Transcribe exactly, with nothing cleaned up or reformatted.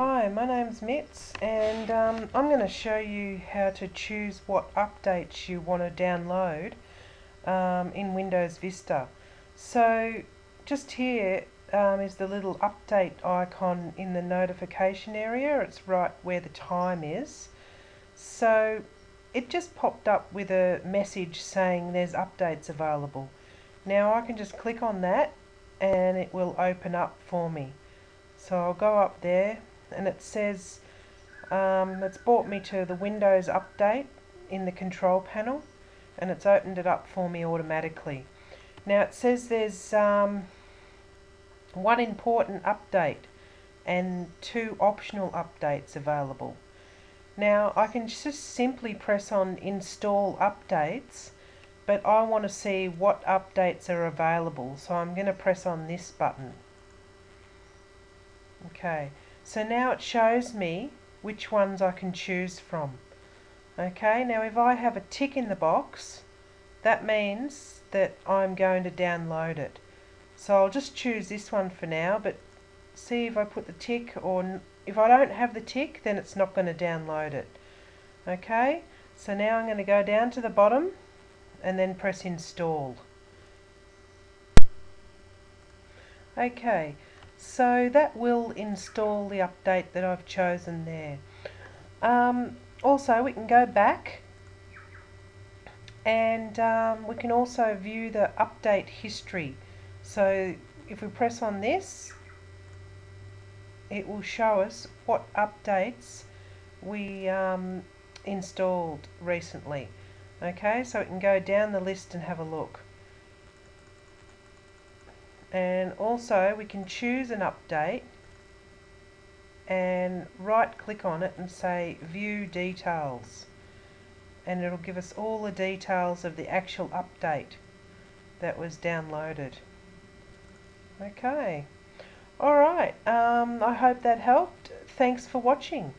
Hi, my name's Mitz, and um, I'm going to show you how to choose what updates you want to download um, in Windows Vista. So just here um, is the little update icon in the notification area. It's right where the time is. So it just popped up with a message saying there's updates available. Now I can just click on that and it will open up for me. So I'll go up there. And it says um, it's brought me to the Windows update in the control panel, and it's opened it up for me automatically. Now it says there's um, one important update and two optional updates available. Now I can just simply press on install updates, but I want to see what updates are available, so I'm going to press on this button. Okay. So now it shows me which ones I can choose from. Okay, now if I have a tick in the box, that means that I'm going to download it. So I'll just choose this one for now, but see if I put the tick, or if I don't have the tick, then it's not going to download it. Okay, so now I'm going to go down to the bottom and then press install. Okay. So that will install the update that I've chosen there. Um, also, we can go back and um, we can also view the update history. So if we press on this, it will show us what updates we um, installed recently. Okay, so we can go down the list and have a look. And also we can choose an update and right click on it and say view details, and it'll give us all the details of the actual update that was downloaded. Okay, alright, um, I hope that helped. Thanks for watching.